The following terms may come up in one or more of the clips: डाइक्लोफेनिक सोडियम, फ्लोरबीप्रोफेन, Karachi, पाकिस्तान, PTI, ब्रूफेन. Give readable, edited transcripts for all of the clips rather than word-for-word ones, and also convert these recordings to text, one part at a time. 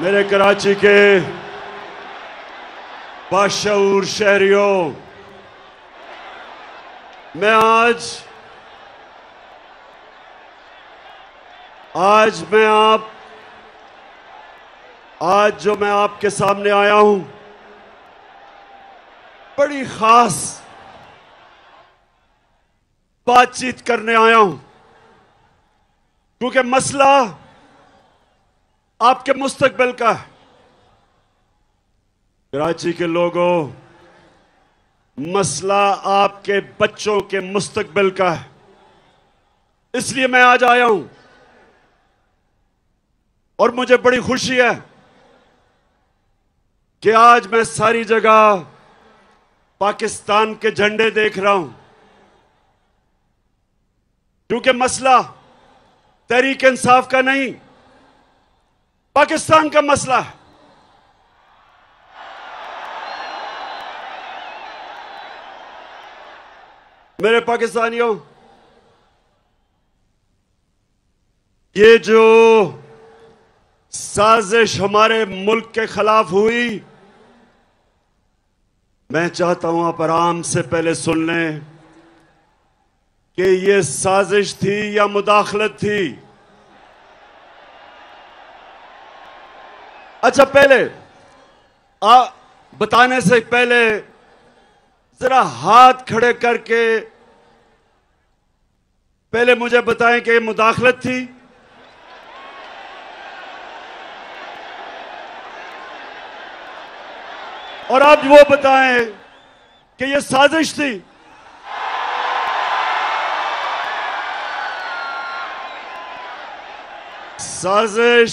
मेरे कराची के बाशऊर शहरियों, मैं आज जो मैं आपके सामने आया हूं, बड़ी खास बातचीत करने आया हूं, क्योंकि मसला आपके मुस्तकबिल का है। कराची के लोगों, मसला आपके बच्चों के मुस्तकबिल का है, इसलिए मैं आज आया हूं। और मुझे बड़ी खुशी है कि आज मैं सारी जगह पाकिस्तान के झंडे देख रहा हूं, क्योंकि मसला तहरीक इंसाफ का नहीं, पाकिस्तान का मसला है। मेरे पाकिस्तानियों, ये जो साजिश हमारे मुल्क के खिलाफ हुई, मैं चाहता हूं आप आराम से पहले सुन लें कि ये साजिश थी या मुदाखलत थी। अच्छा, पहले बताने से पहले जरा हाथ खड़े करके पहले मुझे बताएं कि मुदाखलत थी। और आप वो बताएं कि ये साजिश थी। साजिश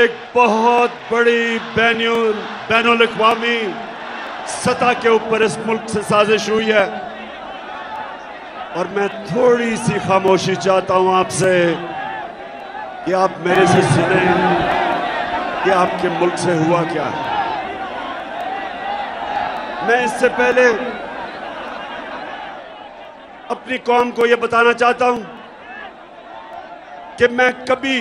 एक बहुत बड़ी बैनुल अक़वामी सतह के ऊपर इस मुल्क से साजिश हुई है। और मैं थोड़ी सी खामोशी चाहता हूं आपसे कि आप मेरे से सुने कि आपके मुल्क से हुआ क्या है। मैं इससे पहले अपनी कौम को यह बताना चाहता हूं कि मैं कभी